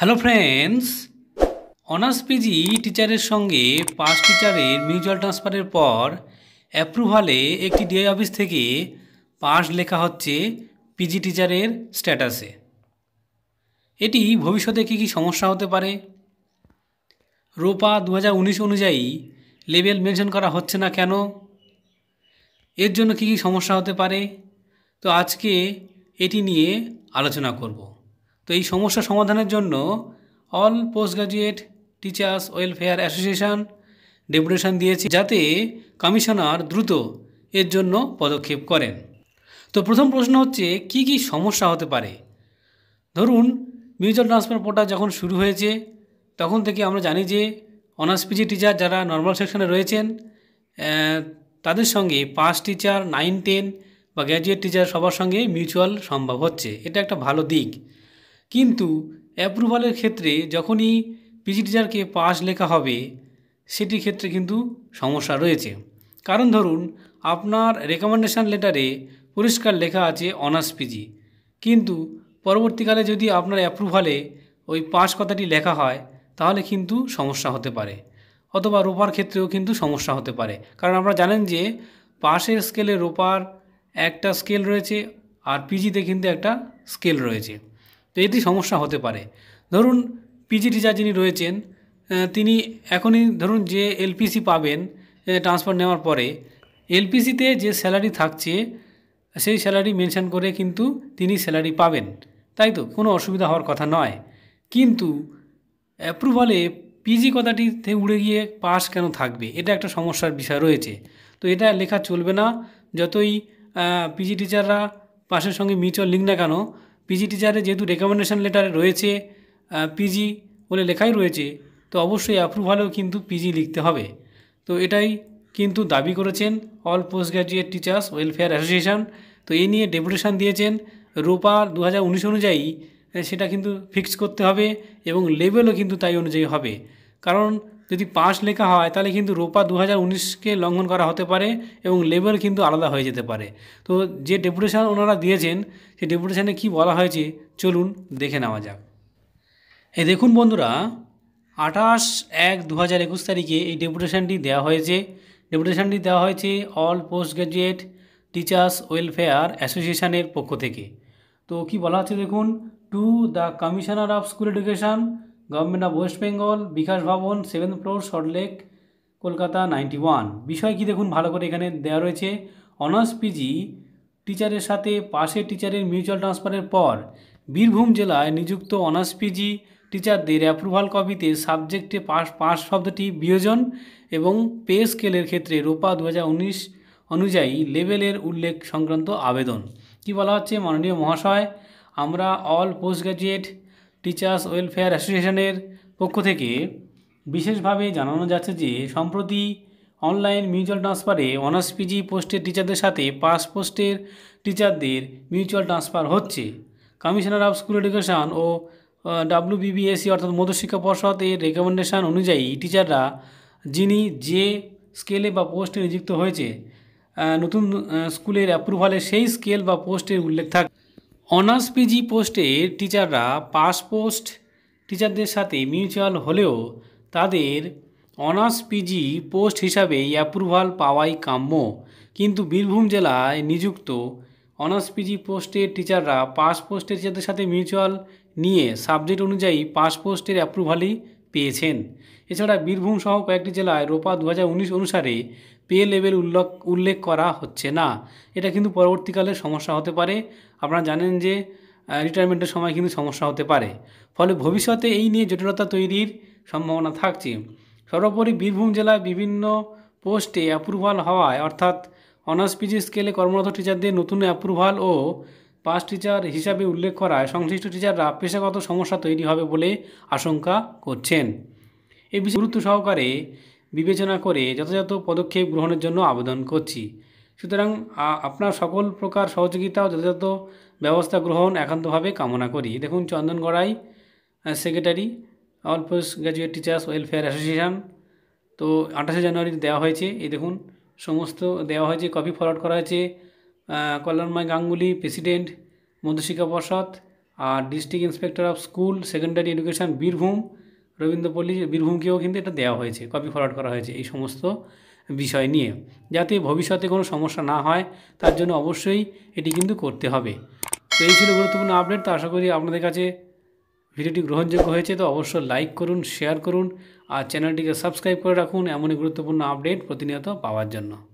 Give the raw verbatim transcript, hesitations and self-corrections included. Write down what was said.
Hello friends, honours PG टीचारेर संगे pass टीचारेर मिउचुअल ट्रांसफारेर पर अप्रूभाले एकटी डीआई अफिस थेके पास लेखा हच्छे पीजी टीचारेर स्टैटासे। एटी भविष्यते कि कि समस्या होते पारे? रोपा दो हज़ार उन्नीस अनुयायी लेवल मेनशन करा हच्छे ना केन? एर जोन्नो कि कि समस्या होते पारे? तो आजके एटी निये आलोचना करब। तो ये समस्या समाधान जोन्नो all post graduate teachers welfare association deputation दिए जाते कमिशनार द्रुत एर जोन्नो पदक्षेप करें। तो प्रथम प्रश्न होच्छे की की समस्या होते पारे। धरुन म्यूचुअल ट्रांसफार पोर्टा जखन शुरू होयेछे तखन थेके आमरा जानी जे अनार्स पीजी टीचार जारा नर्माल सेक्शने रयेछेन तादेर संगे पास टीचार नाइन टेन बा ग्रेजुएट टीचार सबार संगे म्यूचुअल सम्भव होच्छे। एटा एकटा भालो दिक, किन्तु अप्रूवालेर क्षेत्रे जखोनी पीजी टीचार के पास लेखा होबे सेटिर क्षेत्रे किन्तु समस्या रयेछे। कारण धरुन आपनार रेकमेंडेशन लेटारे परिष्कार लेखा आछे अनार्स पीजी, किन्तु परवर्तीकाले यदि आपनार अप्रूवाले ओई पास कथाटी लेखा हय ताहले किन्तु समस्या होते पारे, अथवा रोपार क्षेत्रेओ किन्तु समस्या होते पारे। कारण आपनारा जानेन जे पासेर स्केले रोपार एकटा स्केल रयेछे आर पीजिते किन्तु एकटा स्केल रयेछे। तो ये समस्या होते पारे। धरुन पीजी टीचार जिनि रयेछेन तिनि एखोनि धरुन जे एलपीसी पाबेन ट्रांसफार नेওয়ার परे एलपीसीते जे सैलारि थाकছে सेई सैलारि मेनशन करे किन्तु तिनि सैलारि पाबेन, ताई तो कोनो असुविधा हওয়ার कथा नয়। किन्तु अप्रूवाले पीजी कथाटी थेके उड़े गिये पास केन थाकबे, एटा एकटा समस्यार विषय रयेছে। तो एटा लेखा चलबे ना, যতই पीजी टीचाररा पासेर संगे मिउचुअल लिंक ना केन पीजी टीचारे जेहेतु रेकमेंडेशन लेटारे रयेछे पीजी बोले लेखाई रयेछे तो अवश्यई अप्रूवालेও किन्तु पीजी लिखते हबे। तो एटाई किन्तु दाबी करेছেন all post graduate teachers welfare association. तो ए निये डेपुटेशन दिয়েছেন रोपा दो हज़ार उन्नीस अनुयायी सेटा किन्तु फिक्स करते हबे एबं लेभेलও किन्तु ताई अनुयायी हबे। कारण यदि पास लेखा हय ताहले किन्तु रोपा दो हज़ार उन्नीस के लंघन करा होते पारे एबं लेवल किन्तु आलादा हये जेते पारे। तो जे डेपुटेशन ओनारा दिয়েছেন सेई डेपुटेशने कि बला हयेछे चलुन देखे नेওয়া যাক। এই দেখুন বন্ধুরা, আঠাশ এক দু হাজার একুশ তারিখে এই ডেপুটেশনটি দেওয়া হয়েছে। ডেপুটেশনটি দেওয়া হয়েছে all post graduate teachers welfare অ্যাসোসিয়েশনের পক্ষ থেকে। তো কি বলা হচ্ছে দেখুন, to the commissioner of school education government of West Bengal Vikas Bhavan seventh floor Salt Lake Kolkata ninety one. विषय कि देखुन भालो करे एखाने देया रयेछे अनार्स पीजी टीचारेर साथे पाशेर टीचारेर म्यूचुअल ट्रांसफारेर पर बीरभूम जिलाय नियुक्त अनार्स पीजी टीचारदेर अप्रूवाल कपिते सबजेक्टे पास पास शब्दटी वियोजन एवं पे स्केलेर क्षेत्रे रोपा दो हज़ार उन्नीस अनुयायी लेभेलेर उल्लेख संक्रांत आवेदन। कि बला हच्छे माननीय महाशय, आमरा all post graduate teachers welfare एसोसिएशनेर पक्ष थेके विशेषभावे जानानो जाच्छे जे सम्प्रति अनलाइन म्यूचुअल ट्रांसफारे अनार्स पीजी पोस्टेर टीचारदेर साथे पास पोस्टेर टीचारदेर म्यूचुअल ट्रांसफार होच्छे। कमिशनार अफ स्कूल एडुकेशन और डब्ल्यूबीबीएसई अर्थात मध्य शिक्षा परिषद एर रेकमेंडेशन अनुयायी टीचाररा जिनि जे स्केले बा पोस्टे नियुक्त होयेछे नतुन स्कुलेर अप्रूवाले सेई स्केल बा पोस्टेर उल्लेख थाक। अनार्स पीजी पोस्टेर टीचाररा पास पोस्ट टीचारदेर साथे मिउचुअल होलेও तादेर अनार्स पीजी पोस्ट हिसाबे अप्रूवाल पावाई काम्य। किन्तु बीरभूम जिलाय नियुक्त अनार्स पीजी पोस्टेर टीचाररा पास पोस्टेर टीचारदेर साथे मिउचुअल निये सबजेक्ट अनुयायी पास पोस्टेर अप्रूवालই পেয়েছেন। এছাড়া বীরভূম সহ কয়েকটি জেলায় রোপা দু হাজার উনিশ অনুসারে পে লেভেল উল্লেখ উল্লেখ করা হচ্ছে না। এটা কিন্তু পরবর্তীকালে সমস্যা হতে পারে। আপনারা জানেন যে রিটায়ারমেন্টের সময় কিন্তু সমস্যা হতে পারে, ফলে ভবিষ্যতে এই নিয়ে জটিলতা তৈরির সম্ভাবনা থাকছে। সর্বোপরি বীরভূম জেলায় বিভিন্ন পোস্টে অ্যাপ্রুভাল হওয়ায় অর্থাৎ অনার্স পিজি স্কেলে কর্মরত টিচারদের নতুন অ্যাপ্রুভাল ও পাস টিচার হিসাবে উল্লেখ করায় সংশ্লিষ্ট টিচাররা পেশাগত সমস্যা তৈরি হবে বলে আশঙ্কা করছেন। এই বিষয়ে গুরুত্ব সহকারে বিবেচনা করে যথাযথ পদক্ষেপ গ্রহণের জন্য আবেদন করছি। সুতরাং আপনার সকল প্রকার সহযোগিতা ও যথাযথ ব্যবস্থা গ্রহণ একান্তভাবে কামনা করি। দেখুন, চন্দনগড়াই secretary all post graduate teachers welfare association. তো আঠাশে জানুয়ারি দেওয়া হয়েছে। এই দেখুন সমস্ত দেওয়া হয়েছে, কপি ফরওয়ার্ড করা হয়েছে। কল্যাণময় Ganguly president Madhyashiksha Parshad district inspector of school secondary education Birbhum Rabindrapalli Birbhum के क्योंकि देवा कपि फरवर्ड करा हुए समस्त विषय निये जाते भविष्यते कोनो समस्या ना हय तार जन्य अवश्य एटी किन्तु करते हबे। तो एई छिलो गुरुत्वपूर्ण आपडेट। तो आशा करी आपनादेर काछे भिडियोटी ग्रहणयोग्य हयेछे। तो अवश्य लाइक करुन शेयर करुन आर चैनलटिके सबस्क्राइब करे राखुन एमनई गुरुत्वपूर्ण आपडेट प्रतिनियत पावार जन्य।